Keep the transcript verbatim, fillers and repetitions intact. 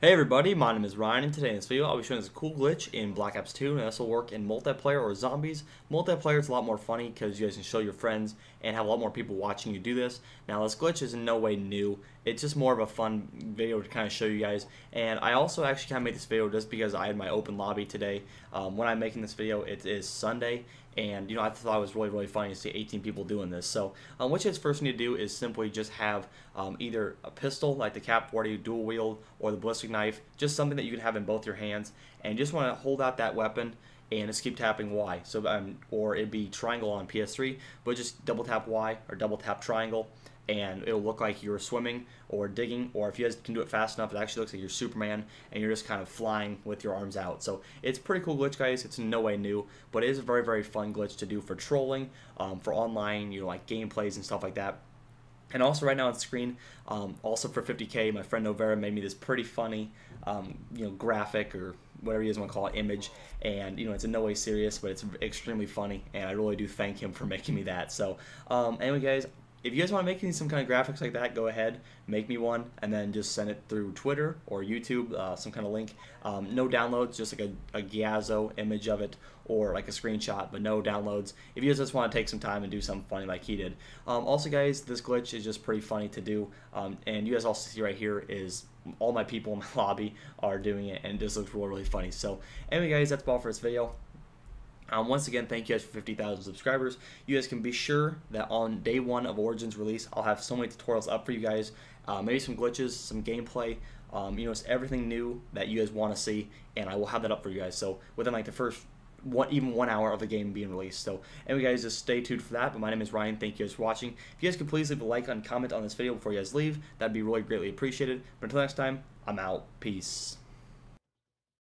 Hey everybody, my name is Ryan, and today in this video I'll be showing us a cool glitch in Black Ops two, and this will work in multiplayer or zombies. Multiplayer is a lot more funny because you guys can show your friends and have a lot more people watching you do this. Now this glitch is in no way new, it's just more of a fun video to kind of show you guys, and I also actually kind of made this video just because I had my open lobby today. Um, when I'm making this video, it is Sunday, and you know, I thought it was really, really funny to see eighteen people doing this. So um, what you guys first need to do is simply just have um, either a pistol, like the Cap forty dual wield, or the Ballistic Knife, just something that you can have in both your hands, and just want to hold out that weapon and just keep tapping Y. So um, or it'd be triangle on P S three, but just double tap Y or double tap triangle, and it'll look like you're swimming or digging, or if you guys can do it fast enough, it actually looks like you're Superman and you're just kind of flying with your arms out. So it's a pretty cool glitch, guys. It's in no way new, but it is a very, very fun glitch to do for trolling, um, for online, you know, like gameplays and stuff like that. And also right now on screen, um, also for fifty K, my friend Novera made me this pretty funny, um, you know, graphic or whatever you guys want to call it, image. And, you know, it's in no way serious, but it's extremely funny. And I really do thank him for making me that. So, um, anyway, guys, if you guys want to make me some kind of graphics like that, go ahead, make me one, and then just send it through Twitter or YouTube, uh, some kind of link. Um, no downloads, just like a, a Giazzo image of it or like a screenshot, but no downloads. If you guys just want to take some time and do something funny like he did. Um, also, guys, this glitch is just pretty funny to do, um, and you guys also see right here is all my people in my lobby are doing it, and this looks really, really funny. So anyway, guys, that's all for this video. Um, once again, thank you guys for fifty thousand subscribers. You guys can be sure that on day one of Origins release, I'll have so many tutorials up for you guys, uh, maybe some glitches, some gameplay, um, you know, it's everything new that you guys want to see, and I will have that up for you guys. So within like the first one, even one hour of the game being released. So anyway, guys, just stay tuned for that. But my name is Ryan. Thank you guys for watching. If you guys could please leave a like and comment on this video before you guys leave, that'd be really greatly appreciated. But until next time, I'm out. Peace.